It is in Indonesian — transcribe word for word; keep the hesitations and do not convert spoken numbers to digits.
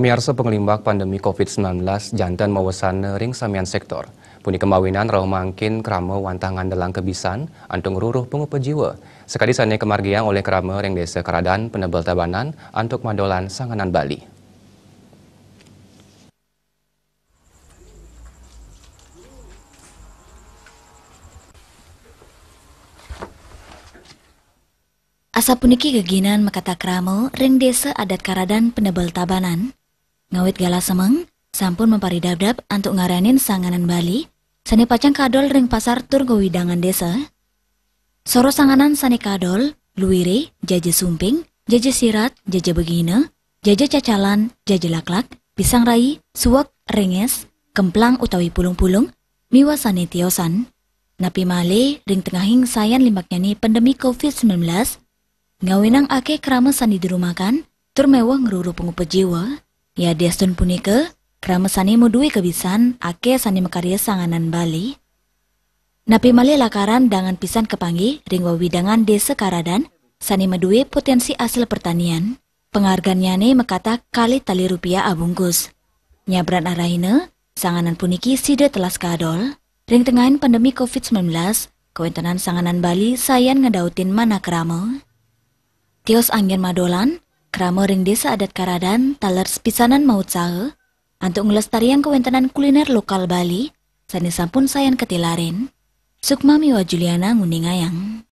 Pemirsa, Panglimbak Pandemi COVID sembilan belas jantan mawasan ring samian sektor. Puni kemawinan rauh mangkin kerama wantangan dalam kebisan antung ruruh pengupa jiwa. Sekadisannya kemargiang oleh kerama ring desa Karadan, Penebel Tabanan, antuk Madolan Sanganan Bali. Asa puniki keginan makata kerama ring desa adat Karadan, Penebel Tabanan. Ngawit gala semeng, sampun mempari dab-dab antuk ngaranin sanganan Bali, sani pacang kadol ring pasar turgo widangan desa. Soro sanganan sani kadol, luwiri, jaje sumping, jaje sirat, jaje begine, jaje cacalan, jaje laklak, pisang rai, suwak, renges, kemplang utawi pulung-pulung, miwa sani tiosan. Napi male, ring tengahing sayan limbaknya ni pandemi COVID sembilan belas, ngawinang ake kerama sani dirumakan, tur mewah ngeruru pengupa jiwa. Ya destun punike, kerama sani mudui kebisan, ake sani mekarya sanganan Bali. Napi male lakaran dangan pisan kepanggi, ringwa widangan desa Karadan, sani medui potensi hasil pertanian. Penghargaannya ne mekata kali tali rupiah abungkus. Nyabran arahine, sanganan puniki sida telas kadol. Ring tengahin pandemi COVID sembilan belas, kawintanan sanganan Bali sayan ngedautin mana kerama. Tios angin Madolan, kerama ring desa adat Karadan taler sepisanan maut sahe antuk ngelestarian kewentanan kuliner lokal Bali sani sampun sayan ketilarin. Sukma miwa Juliana Nguningayang.